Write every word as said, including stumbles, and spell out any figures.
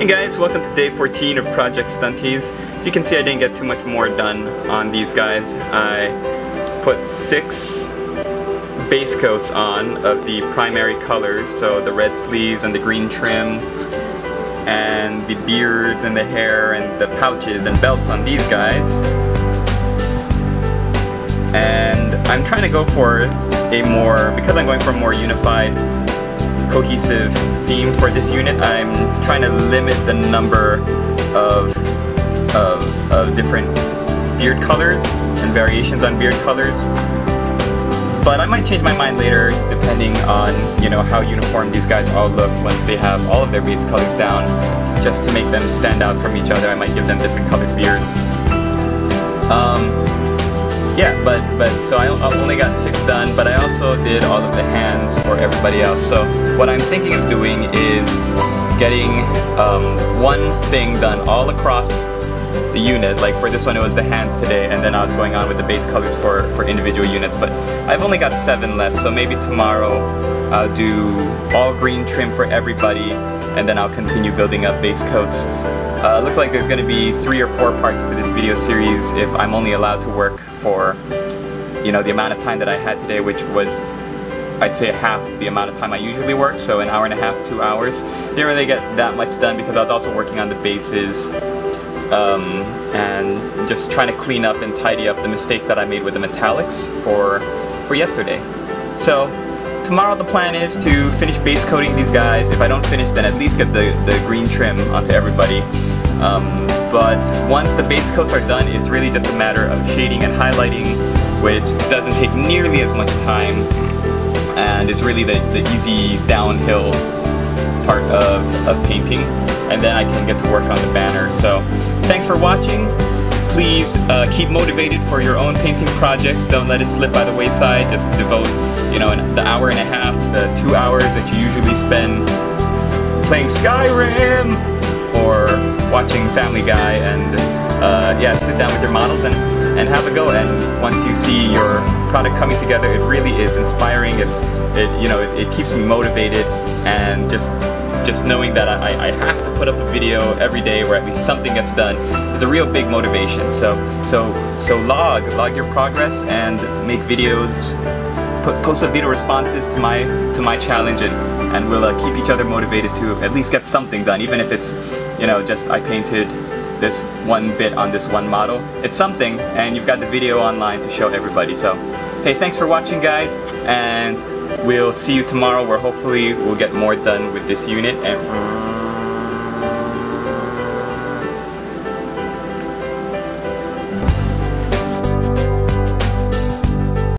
Hey guys, welcome to day fourteen of Project Stunties. As you can see, I didn't get too much more done on these guys. I put six base coats on of the primary colors, so the red sleeves and the green trim, and the beards and the hair and the pouches and belts on these guys. And I'm trying to go for a more, because I'm going for a more unified, cohesive theme for this unit. I'm trying to limit the number of, of, of different beard colors and variations on beard colors, but I might change my mind later depending on, you know, how uniform these guys all look once they have all of their base colors down. Just to make them stand out from each other, I might give them different colored beards. Um, Yeah, but, but so I only got six done, but I also did all of the hands for everybody else. So what I'm thinking of doing is getting um, one thing done all across the unit. Like for this one, it was the hands today, and then I was going on with the base colors for, for individual units. But I've only got seven left, so maybe tomorrow I'll do all green trim for everybody, and then I'll continue building up base coats. Uh, looks like there's going to be three or four parts to this video series if I'm only allowed to work for, you know, the amount of time that I had today, which was, I'd say, half the amount of time I usually work, so an hour and a half, two hours. Didn't really get that much done because I was also working on the bases um, and just trying to clean up and tidy up the mistakes that I made with the metallics for, for yesterday. So tomorrow the plan is to finish base coating these guys. If I don't finish, then at least get the, the green trim onto everybody. Um, but once the base coats are done, it's really just a matter of shading and highlighting, which doesn't take nearly as much time, and it's really the, the easy downhill part of, of painting, and then I can get to work on the banner. So thanks for watching. Please uh, keep motivated for your own painting projects. Don't let it slip by the wayside. Just devote, you know, an, the hour and a half, the two hours that you usually spend playing Skyrim or watching Family Guy, and uh, yeah, sit down with your models and, and have a go. And once you see your product coming together, it really is inspiring. It's, it, you know, it, it keeps me motivated, and just Just knowing that I, I have to put up a video every day where at least something gets done is a real big motivation. So, so, so log, log your progress and make videos, put, post up video responses to my, to my challenge, and, and we'll uh, keep each other motivated to at least get something done. Even if it's, you know, just I painted this one bit on this one model, it's something, and you've got the video online to show everybody. So, hey, thanks for watching, guys, and we'll see you tomorrow, where hopefully we'll get more done with this unit. And